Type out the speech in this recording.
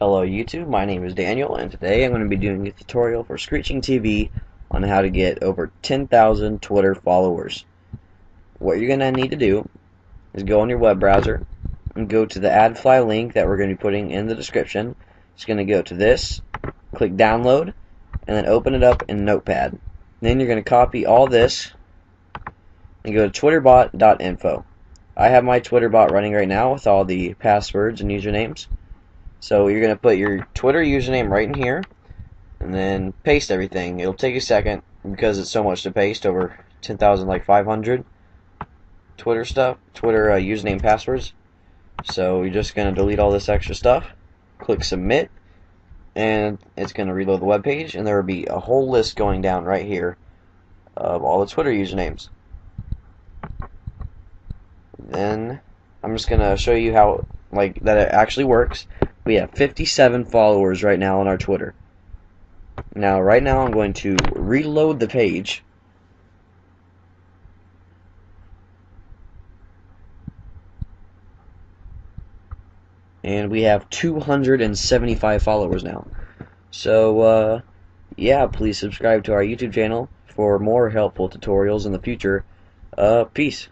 Hello YouTube, my name is Daniel, and today I'm going to be doing a tutorial for Screeching TV on how to get over 10,000 Twitter followers. What you're going to need to do is go on your web browser and go to the AdFly link that we're going to be putting in the description. It's going to go to this, click download, and then open it up in Notepad. Then you're going to copy all this and go to Twitterbot.info. I have my Twitterbot running right now with all the passwords and usernames. So you're going to put your Twitter username right in here, and then paste everything. It'll take a second because it's so much to paste, over 10,000, like 500 Twitter stuff, Twitter username passwords. So you're just going to delete all this extra stuff, click submit, and it's going to reload the web page, and there will be a whole list going down right here of all the Twitter usernames. Then I'm just going to show you how that it actually works. We have 57 followers right now on our Twitter. Now, right now, I'm going to reload the page. And we have 275 followers now. So, yeah, please subscribe to our YouTube channel for more helpful tutorials in the future. Peace.